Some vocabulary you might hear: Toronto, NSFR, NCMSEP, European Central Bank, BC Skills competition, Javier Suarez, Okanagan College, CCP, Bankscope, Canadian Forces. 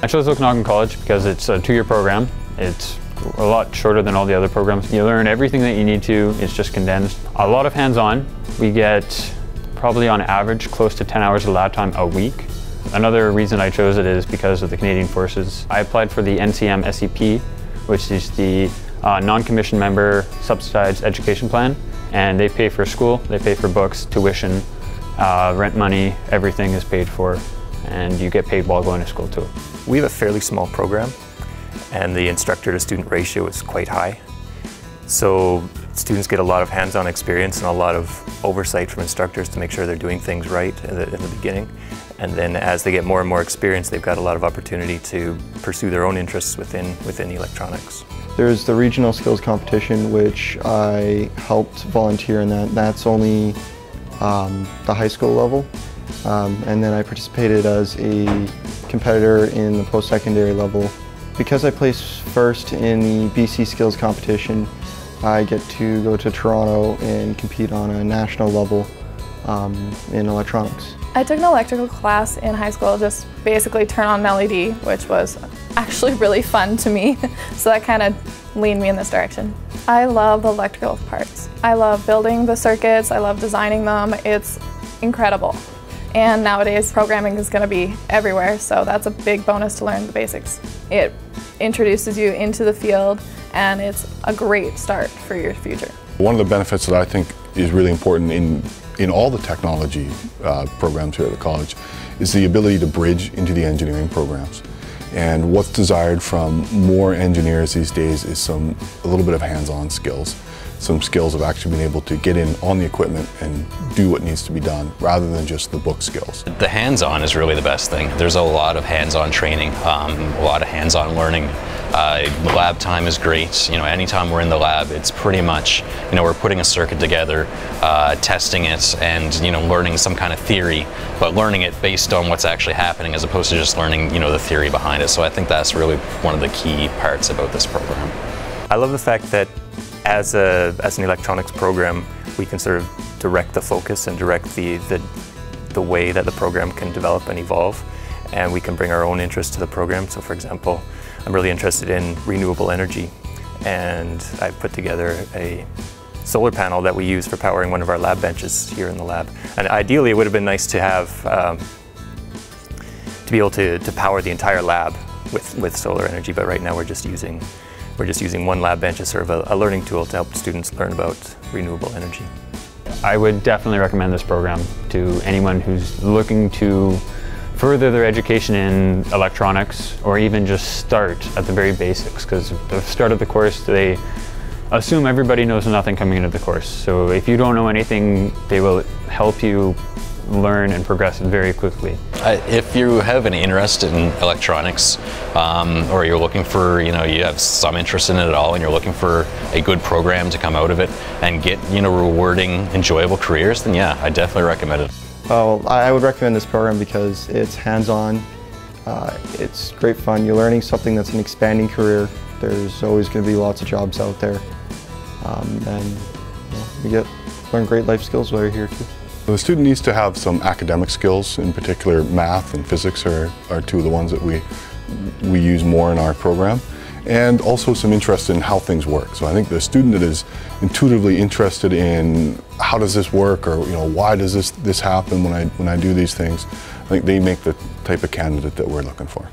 I chose Okanagan College because it's a two-year program. It's a lot shorter than all the other programs. You learn everything that you need to, it's just condensed. A lot of hands-on. We get probably on average close to 10 hours of lab time a week. Another reason I chose it is because of the Canadian Forces. I applied for the NCMSEP, which is the non-commissioned member subsidized education plan, and they pay for school, they pay for books, tuition, rent money, everything is paid for, and you get paid while going to school too. We have a fairly small program, and the instructor-to-student ratio is quite high. So students get a lot of hands-on experience and a lot of oversight from instructors to make sure they're doing things right in the beginning. And then as they get more and more experience, they've got a lot of opportunity to pursue their own interests within electronics. There's the regional skills competition, which I helped volunteer in that. That's only the high school level. And then I participated as a competitor in the post-secondary level. Because I placed first in the BC Skills competition, I get to go to Toronto and compete on a national level in electronics. I took an electrical class in high school, just basically turn on an LED, which was actually really fun to me. So that kind of leaned me in this direction. I love the electrical parts. I love building the circuits, I love designing them. It's incredible. And nowadays, programming is going to be everywhere, so that's a big bonus to learn the basics. It introduces you into the field, and it's a great start for your future. One of the benefits that I think is really important in all the technology programs here at the college is the ability to bridge into the engineering programs. And what's desired from more engineers these days is a little bit of hands-on skills. Some skills of actually being able to get in on the equipment and do what needs to be done rather than just the book skills. The hands-on is really the best thing. There's a lot of hands-on training, a lot of hands-on learning. Lab time is great. You know, anytime we're in the lab, it's pretty much, you know, we're putting a circuit together, testing it, and, you know, learning some kind of theory, but learning it based on what's actually happening as opposed to just learning, you know, the theory behind it. So I think that's really one of the key parts about this program. I love the fact that as an electronics program, we can sort of direct the focus and direct the way that the program can develop and evolve, and we can bring our own interests to the program. So for example, I'm really interested in renewable energy, and I've put together a solar panel that we use for powering one of our lab benches here in the lab. And ideally it would have been nice to have, to be able to power the entire lab with solar energy, but right now we're just using one lab bench as sort of a learning tool to help students learn about renewable energy. I would definitely recommend this program to anyone who's looking to further their education in electronics, or even just start at the very basics, because at the start of the course they assume everybody knows nothing coming into the course. So if you don't know anything, they will help you learn and progress very quickly. If you have an interest in electronics, or you're looking for, you know, you have some interest in it at all, and you're looking for a good program to come out of it and get, you know, rewarding, enjoyable careers, then yeah, I definitely recommend it. Well, I would recommend this program because it's hands-on, it's great fun. You're learning something that's an expanding career. There's always going to be lots of jobs out there, and you know, learn great life skills while you're here too. The student needs to have some academic skills, in particular math and physics are two of the ones that we use more in our program, and also some interest in how things work. So I think the student that is intuitively interested in how does this work, or, you know, why does this happen when I do these things, I think they make the type of candidate that we're looking for.